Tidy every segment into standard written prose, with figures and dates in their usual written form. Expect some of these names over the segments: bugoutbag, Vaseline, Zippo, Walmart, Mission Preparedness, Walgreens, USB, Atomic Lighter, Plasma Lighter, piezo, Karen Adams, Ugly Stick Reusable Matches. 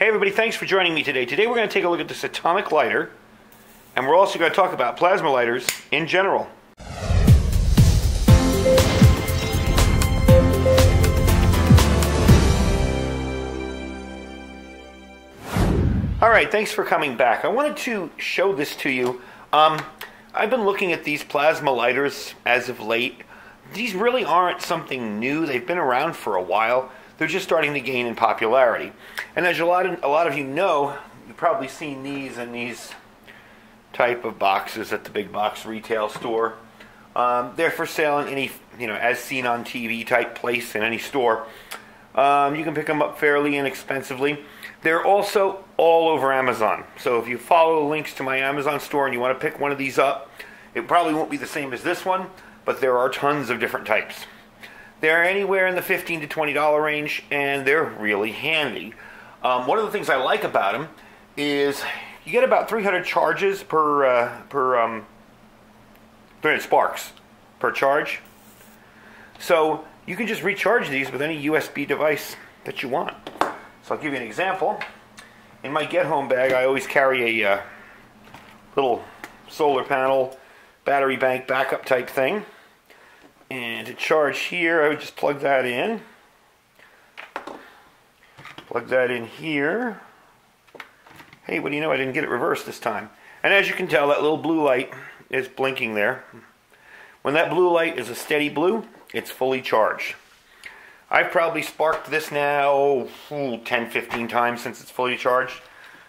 Hey everybody, thanks for joining me today. Today we're going to take a look at this atomic lighter, and we're also going to talk about plasma lighters in general. Alright, thanks for coming back. I wanted to show this to you. I've been looking at these plasma lighters as of late. These really aren't something new. They've been around for a while. They're just starting to gain in popularity. And as a lot of you know, you've probably seen these in these type of boxes at the big box retail store. They're for sale in any, as seen on TV type place in any store. You can pick them up fairly inexpensively. They're also all over Amazon. So if you follow the links to my Amazon store and you want to pick one of these up, it probably won't be the same as this one, but there are tons of different types. They're anywhere in the $15 to $20 range, and they're really handy. One of the things I like about them is you get about 300 charges per 300 sparks per charge. So you can just recharge these with any USB device that you want. So I'll give you an example. In my get-home bag, I always carry a little solar panel, battery bank, backup type thing. And to charge here, I would just plug that in. Plug that in here. Hey, what do you know? I didn't get it reversed this time. And as you can tell, that little blue light is blinking there. When that blue light is a steady blue, it's fully charged. I've probably sparked this now 10-15 times since it's fully charged.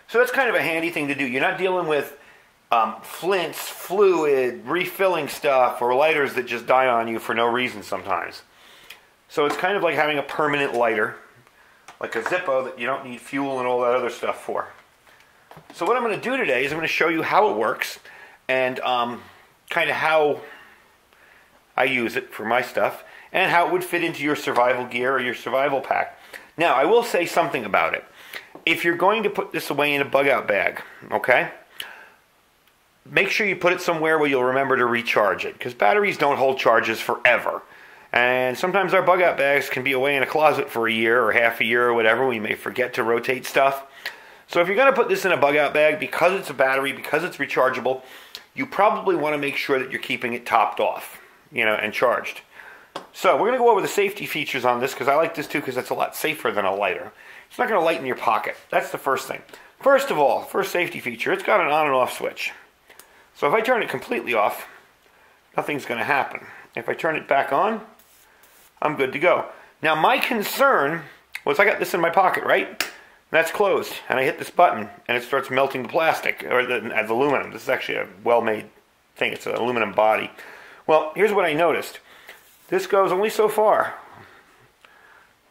So that's kind of a handy thing to do. You're not dealing with flints, fluid, refilling stuff, or lighters that just die on you for no reason sometimes. So it's kind of like having a permanent lighter, like a Zippo that you don't need fuel and all that other stuff for. So what I'm going to do today is I'm going to show you how it works and kind of how I use it for my stuff, and how it would fit into your survival gear or your survival pack. Now, I will say something about it. If you're going to put this away in a bug-out bag, okay, make sure you put it somewhere where you'll remember to recharge it, because batteries don't hold charges forever. And sometimes our bug-out bags can be away in a closet for a year or half a year or whatever. We may forget to rotate stuff. So if you're going to put this in a bug-out bag, because it's a battery, because it's rechargeable, you probably want to make sure that you're keeping it topped off, and charged. So we're going to go over the safety features on this, because I like this too, because it's a lot safer than a lighter. It's not going to light in your pocket. That's the first thing. First of all, first safety feature, it's got an on and off switch. So if I turn it completely off, nothing's going to happen. If I turn it back on, I'm good to go. Now my concern was I got this in my pocket, right? And that's closed. And I hit this button, and it starts melting the plastic, or the aluminum. This is actually a well-made thing. It's an aluminum body. Well, here's what I noticed. This goes only so far.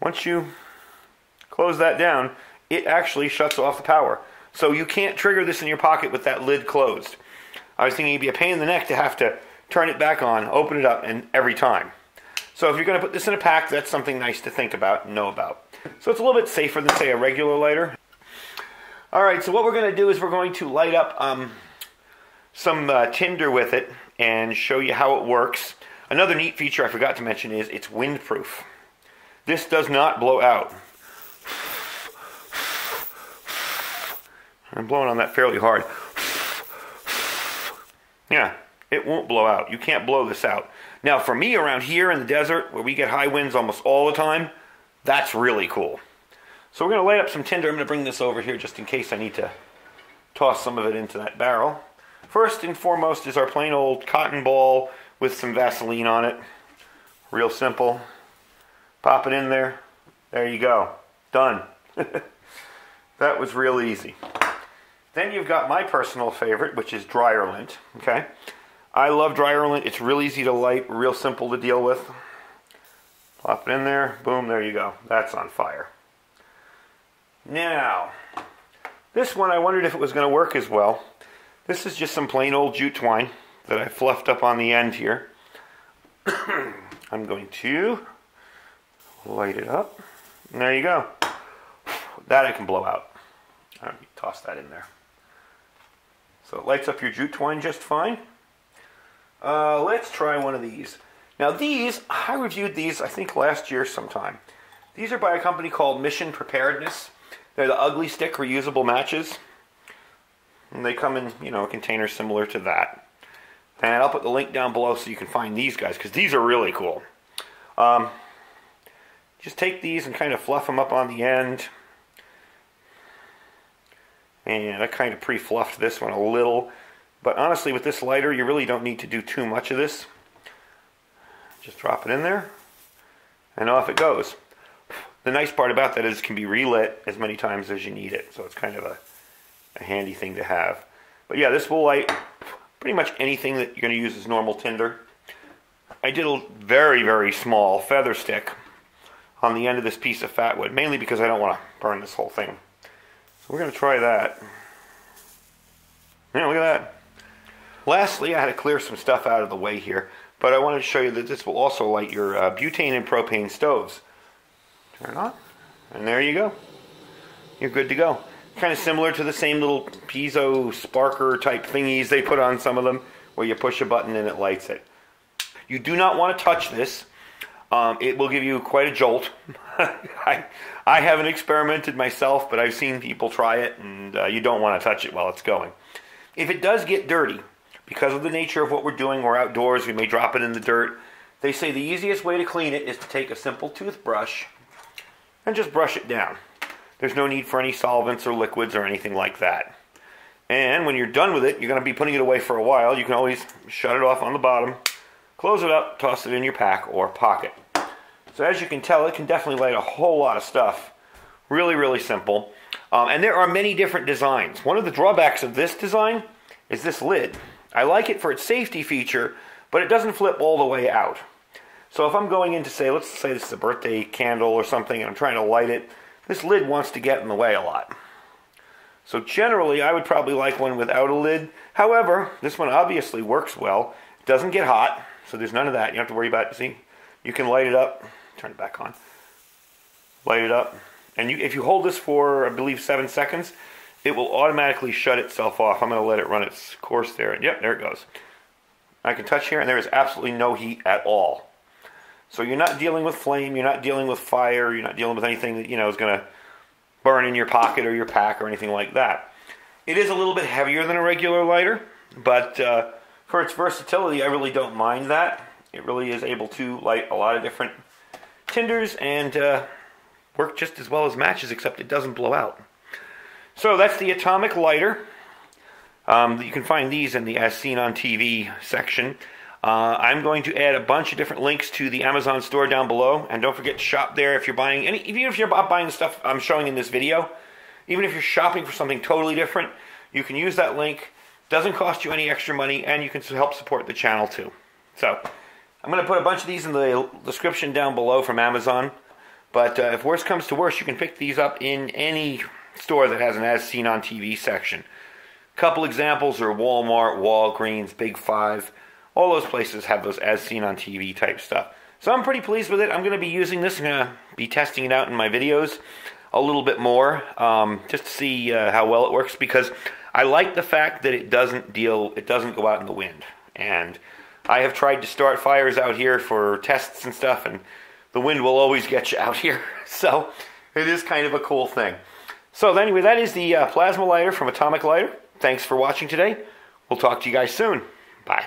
Once you close that down, it actually shuts off the power. So you can't trigger this in your pocket with that lid closed. I was thinking it'd be a pain in the neck to have to turn it back on, open it up, and every time. So if you're going to put this in a pack, that's something nice to think about and know about. So it's a little bit safer than, say, a regular lighter. All right, so what we're going to do is we're going to light up some tinder with it and show you how it works. Another neat feature I forgot to mention is it's windproof. This does not blow out. I'm blowing on that fairly hard. Yeah, it won't blow out. You can't blow this out. Now for me, around here in the desert where we get high winds almost all the time, that's really cool. So we're going to light up some tinder. I'm going to bring this over here just in case I need to toss some of it into that barrel. First and foremost is our plain old cotton ball with some Vaseline on it. Real simple. Pop it in there. There you go. Done. That was real easy. Then you've got my personal favorite, which is dryer lint. Okay? I love dryer lint. It's real easy to light, real simple to deal with. Pop it in there. Boom, there you go. That's on fire. Now, this one I wondered if it was going to work as well. This is just some plain old jute twine that I fluffed up on the end here. I'm going to light it up. And there you go. That I can blow out. All right, toss that in there. So it lights up your jute twine just fine. Let's try one of these. Now these, I reviewed these I think last year sometime. These are by a company called Mission Preparedness. They're the Ugly Stick Reusable Matches. And they come in, you know, a container similar to that. And I'll put the link down below so you can find these guys, because these are really cool. Just take these and kind of fluff them up on the end. And I kind of pre-fluffed this one a little. But honestly, with this lighter, you really don't need to do too much of this. Just drop it in there. And off it goes. The nice part about that is it can be relit as many times as you need it. So it's kind of a handy thing to have. But yeah, this will light pretty much anything that you're going to use as normal tinder. I did a very, very small feather stick on the end of this piece of fat wood, mainly because I don't want to burn this whole thing. So we're going to try that. Yeah, look at that. Lastly, I had to clear some stuff out of the way here, but I wanted to show you that this will also light your butane and propane stoves. Turn it on, and there you go. You're good to go. Kind of similar to the same little piezo sparker type thingies they put on some of them, where you push a button and it lights it. You do not want to touch this. It will give you quite a jolt. I haven't experimented myself, but I've seen people try it, and you don't want to touch it while it's going. If it does get dirty, because of the nature of what we're doing, we're outdoors, we may drop it in the dirt. They say the easiest way to clean it is to take a simple toothbrush and just brush it down. There's no need for any solvents or liquids or anything like that. And when you're done with it, you're going to be putting it away for a while. You can always shut it off on the bottom, close it up, toss it in your pack or pocket. So as you can tell, it can definitely light a whole lot of stuff. Really, really simple. And there are many different designs. One of the drawbacks of this design is this lid. I like it for its safety feature, but it doesn't flip all the way out. So if I'm going in to say, let's say this is a birthday candle or something, and I'm trying to light it, this lid wants to get in the way a lot. So generally, I would probably like one without a lid. However, this one obviously works well. It doesn't get hot, so there's none of that. You don't have to worry about it. See, you can light it up. Turn it back on. Light it up. And if you hold this for, I believe, 7 seconds, it will automatically shut itself off. I'm going to let it run its course there. And yep, there it goes. I can touch here, and there is absolutely no heat at all. So you're not dealing with flame, you're not dealing with fire, you're not dealing with anything that, you know, is going to burn in your pocket or your pack or anything like that. It is a little bit heavier than a regular lighter, but for its versatility, I really don't mind that. It really is able to light a lot of different tinders and work just as well as matches, except it doesn't blow out. So that's the Atomic Lighter. You can find these in the As Seen on TV section. I'm going to add a bunch of different links to the Amazon store down below, and don't forget to shop there if you're buying any. Even if you're not buying the stuff I'm showing in this video, even if you're shopping for something totally different, you can use that link. Doesn't cost you any extra money, and you can help support the channel too. So I'm going to put a bunch of these in the description down below from Amazon. But if worse comes to worse, you can pick these up in any store that has an As Seen on TV section. A couple examples are Walmart, Walgreens, Big 5. All those places have those As Seen on TV type stuff. So I'm pretty pleased with it. I'm going to be using this. I'm going to be testing it out in my videos a little bit more, just to see how well it works, because I like the fact that it doesn't go out in the wind. And I have tried to start fires out here for tests and stuff, and the wind will always get you out here. So it is kind of a cool thing. So anyway, that is the Plasma Lighter from Atomic Lighter. Thanks for watching today. We'll talk to you guys soon. Bye.